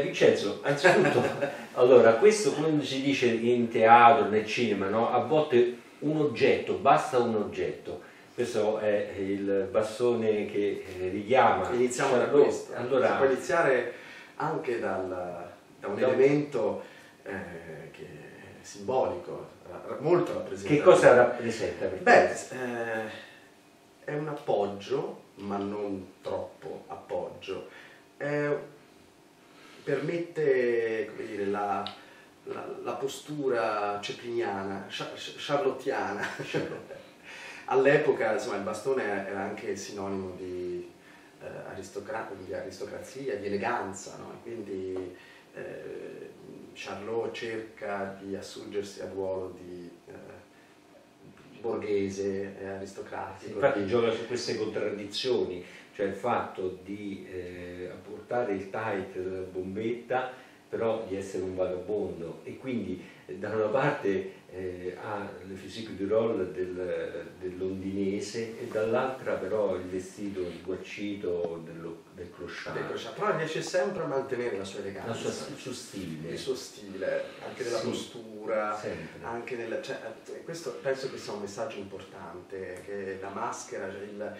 Vincenzo, anzitutto, allora, questo, come si dice in teatro, nel cinema, no? A volte un oggetto, basta un oggetto. Questo è il bastone che richiama. Iniziamo Charlot. Da questo, allora, si può iniziare anche da un elemento che è simbolico, molto rappresentativo. Che cosa rappresenta? Beh, è un appoggio, ma non troppo appoggio. Permette, come dire, la postura chapliniana, charlottiana. All'epoca, insomma, il bastone era anche sinonimo di, aristocrazia, di eleganza, no? Quindi Charlot cerca di assurgersi al ruolo di borghese, aristocratico. Infatti gioca su queste contraddizioni, cioè il fatto di portare il tight della bombetta, però di essere un vagabondo, e quindi da una parte ha le physique du rôle del londinese, e dall'altra però il vestito, il guaccito del crociato. Però riesce sempre a mantenere la sua eleganza, il suo stile, anche nella postura, anche nella, cioè, questo penso che sia un messaggio importante, che la maschera, cioè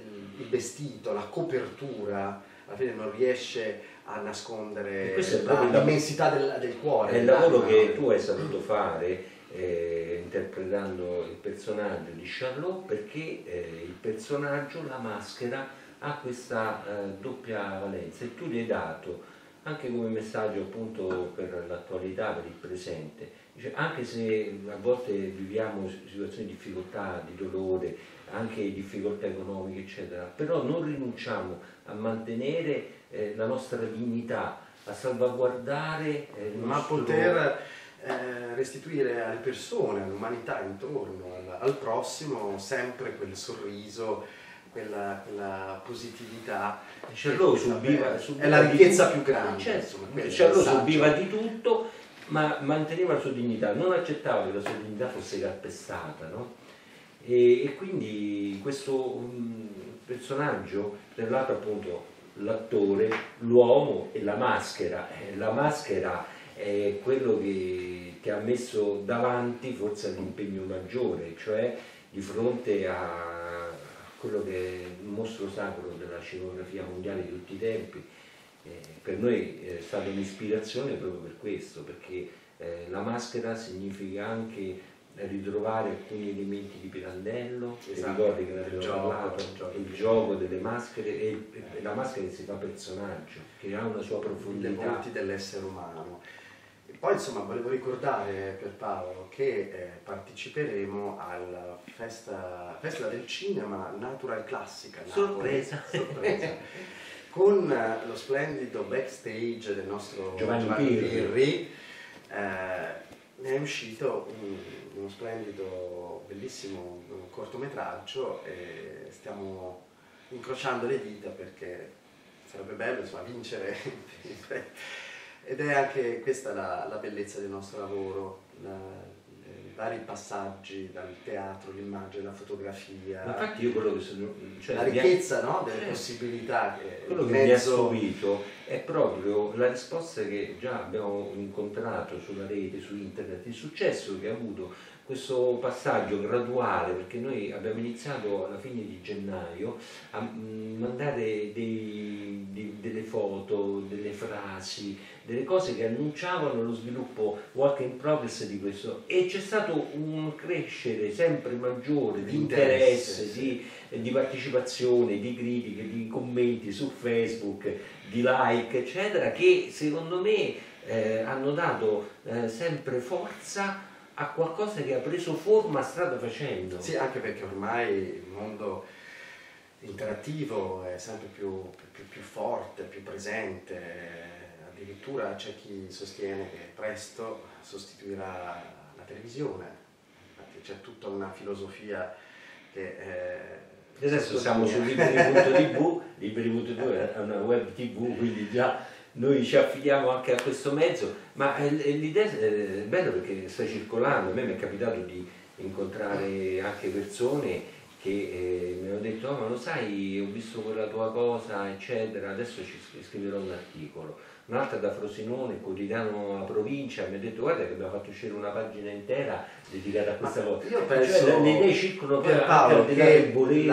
il vestito, la copertura, alla fine non riesce a nascondere l'immensità del cuore. È il lavoro che tu hai saputo fare interpretando il personaggio di Charlot, perché il personaggio, la maschera, ha questa doppia valenza, e tu gli hai dato anche come messaggio, appunto, per l'attualità, per il presente. Cioè, anche se a volte viviamo situazioni di difficoltà, di dolore, anche difficoltà economiche, eccetera, però non rinunciamo a mantenere la nostra dignità, a salvaguardare il nostro... Ma poter restituire alle persone, all'umanità intorno, al prossimo, sempre quel sorriso, quella positività. Charlot è la ricchezza più grande. Charlot subiva di tutto, ma manteneva la sua dignità, non accettava che la sua dignità fosse calpestata, no? E quindi questo personaggio, tra l'altro, appunto, l'attore, l'uomo e la maschera. La maschera è quello che ti ha messo davanti forse all'impegno maggiore, cioè di fronte a quello che è il mostro sacro della scenografia mondiale di tutti i tempi. Per noi è stata un'ispirazione proprio per questo, perché la maschera significa anche ritrovare alcuni elementi di Pirandello, ricordi che ne abbiamo parlato, il gioco delle maschere, e la maschera che si fa personaggio, che ha una sua profondità. I volti dell'essere umano. E poi, insomma, volevo ricordare, per Paolo, che parteciperemo alla festa del cinema Natural Classica. Sorpresa! Sorpresa. Con lo splendido backstage del nostro Giovanni Pirri, ne è uscito uno splendido, bellissimo cortometraggio, e stiamo incrociando le dita perché sarebbe bello, insomma, vincere. Ed è anche questa la bellezza del nostro lavoro, i vari passaggi dal teatro, l'immagine, la fotografia. Ma infatti io quello che sono, cioè la ricchezza, no, delle possibilità, che quello che mi ha stupito è proprio la risposta che già abbiamo incontrato sulla rete, su internet, il successo che ha avuto questo passaggio graduale, perché noi abbiamo iniziato alla fine di gennaio a mandare delle foto, delle frasi, delle cose che annunciavano lo sviluppo work in progress di questo, e c'è stato un crescere sempre maggiore di interesse, di partecipazione, di critiche, di commenti su Facebook, di like, eccetera, che secondo me hanno dato sempre forza a qualcosa che ha preso forma strada facendo. Sì, anche perché ormai il mondo interattivo è sempre più forte, più presente. Addirittura c'è chi sostiene che presto sostituirà la televisione. Infatti perché c'è tutta una filosofia che... adesso siamo su Liberi.tv, Liberi.tv è una web tv, quindi già noi ci affidiamo anche a questo mezzo, ma l'idea è bella perché sta circolando. A me mi è capitato di incontrare anche persone che mi hanno detto: oh, ma lo sai, ho visto quella tua cosa, eccetera, adesso ci scriverò un articolo. Un'altra da Frosinone, quotidiano a provincia, mi ha detto: guarda che abbiamo fatto uscire una pagina intera dedicata a questa cosa. Io penso, cioè, le idee circolano per Paolo, che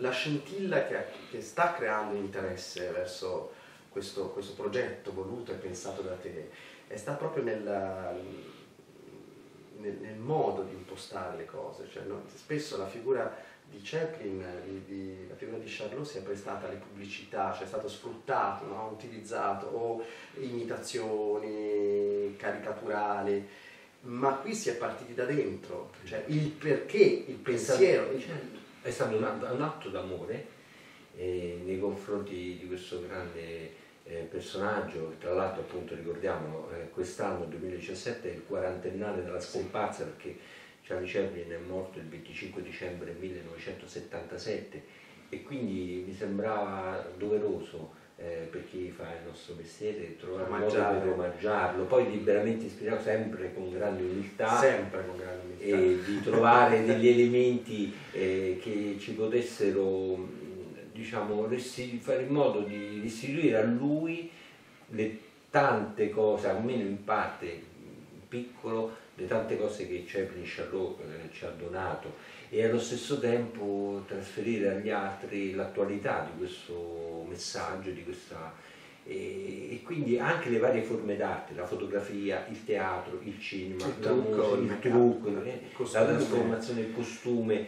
la scintilla che sta creando interesse verso questo progetto voluto e pensato da te è sta proprio nel modo di impostare le cose. Cioè, no? Spesso la figura di Chaplin, la figura di Charlot si è prestata alle pubblicità, cioè è stato sfruttato, no? Utilizzato, o imitazioni caricaturali, ma qui si è partiti da dentro, cioè il perché, il pensiero. È stato un atto d'amore nei confronti di questo grande personaggio, tra l'altro appunto ricordiamo quest'anno 2017 è il 40ennale della scomparsa, perché Charlie Chaplin è morto il 25 dicembre 1977 e quindi mi sembrava doveroso per chi fa il nostro mestiere trovare un modo per omaggiarlo, poi liberamente ispirato, sempre con grande umiltà, e di trovare degli elementi che ci potessero, diciamo, fare in modo di restituire a lui le tante cose, almeno in parte, in piccolo, le tante cose che Chaplin ci ha donato, e allo stesso tempo trasferire agli altri l'attualità di questo messaggio, di questa, e quindi anche le varie forme d'arte, la fotografia, il teatro, il cinema, il trucco, la trasformazione del costume.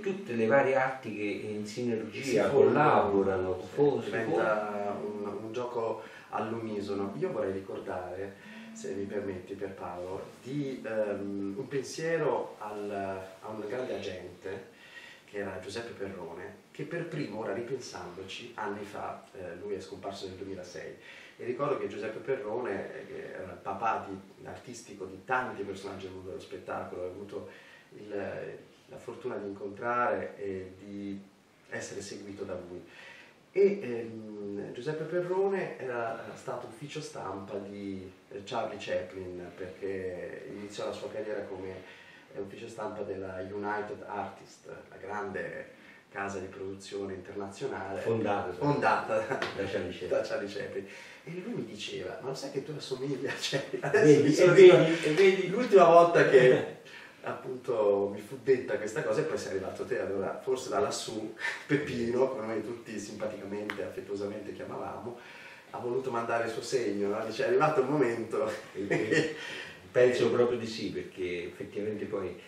Tutte le varie arti che in sinergia collaborano, diventa un gioco all'unisono. Io vorrei ricordare, se mi permetti Pier Paolo, di un pensiero a un grande agente che era Giuseppe Perrone, che per primo, ora ripensandoci, anni fa, lui è scomparso nel 2006, e ricordo che Giuseppe Perrone, che era il papà artistico di tanti personaggi del mondo dello spettacolo, ha avuto la fortuna di incontrare e di essere seguito da lui. E Giuseppe Perrone era stato ufficio stampa di Charlie Chaplin, perché iniziò la sua carriera come ufficio stampa della United Artists, la grande casa di produzione internazionale fondata da Charlie Chaplin. E lui mi diceva: ma lo sai che tu assomigli a Chaplin? Vedi, l'ultima volta che appunto mi fu detta questa cosa e poi sei arrivato te, allora forse da lassù Peppino, come noi tutti simpaticamente, affettuosamente chiamavamo, ha voluto mandare il suo segno, no? Dice: è arrivato il momento. Penso proprio di sì, perché effettivamente poi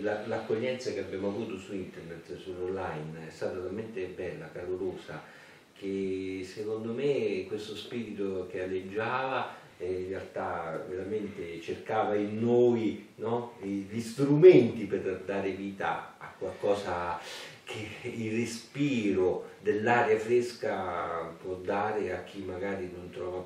l'accoglienza che abbiamo avuto su internet, sull'online, è stata talmente bella, calorosa, che secondo me questo spirito che aleggiava in realtà veramente cercava in noi, no? Gli strumenti per dare vita a qualcosa che il respiro dell'aria fresca può dare a chi magari non trova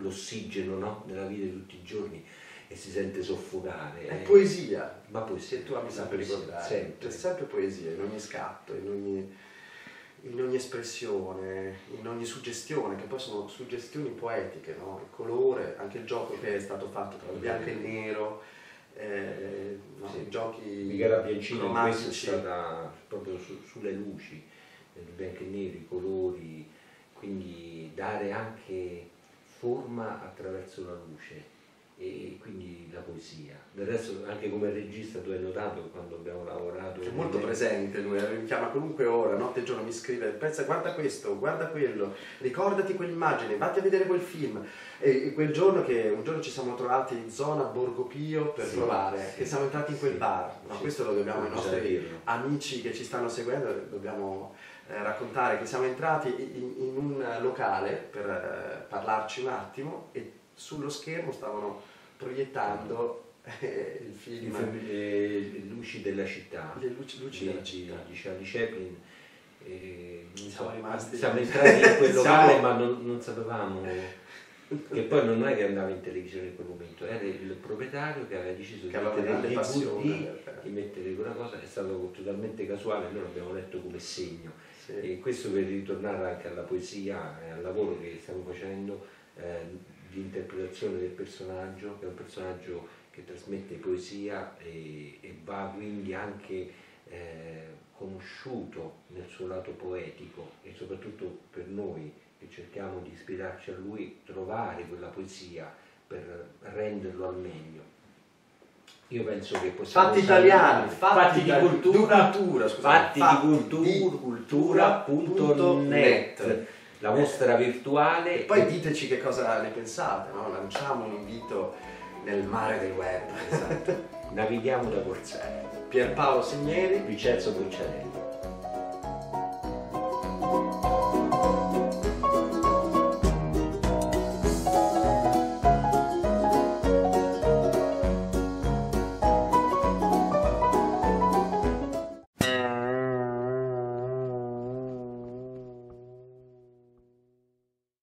l'ossigeno, no? Nella vita di tutti i giorni e si sente soffocare. È poesia, ma poesia tu mi sai ricordare, sempre. C'è sempre poesia in ogni scatto, in ogni espressione, in ogni suggestione, che poi sono suggestioni poetiche, no? Il colore, anche il gioco che è stato fatto tra il bianco e il nero, no? Sì, giochi cromatici. È stata proprio sulle luci, il bianco e il nero, i colori, quindi dare anche forma attraverso la luce e quindi la poesia. Del resto anche come regista tu hai notato quando abbiamo lavorato, è molto presente lui, mi chiama qualunque ora, notte e giorno mi scrive: pensa, guarda questo, guarda quello, ricordati quell'immagine, vatti a vedere quel film. E quel giorno che un giorno ci siamo trovati in zona Borgo Pio per provare, e siamo entrati in quel bar, ma questo lo dobbiamo ai nostri amici che ci stanno seguendo, dobbiamo raccontare che siamo entrati in un locale per parlarci un attimo e sullo schermo stavano proiettando il film Le luci della città, di Charlie Chaplin. Siamo entrati in quel locale ma non sapevamo che poi non è che andava in televisione in quel momento, era il proprietario che aveva deciso che di mettere passione, di mettere quella cosa, è stato totalmente casuale, noi l'abbiamo letto come segno. Sì. E questo per ritornare anche alla poesia e al lavoro che stiamo facendo di interpretazione del personaggio, che è un personaggio che trasmette poesia e va quindi anche conosciuto nel suo lato poetico, e soprattutto per noi che cerchiamo di ispirarci a lui, trovare quella poesia per renderlo al meglio. Io penso che possiamo... Fatti italiani, fatti di cultura, fatti di cultura.net, la mostra virtuale. E poi diteci che cosa ne pensate, no? Lanciamo un invito nel mare del web. Esatto. Navighiamo da Corsari. Pier Paolo Segneri, Vincenzo Bocciarelli.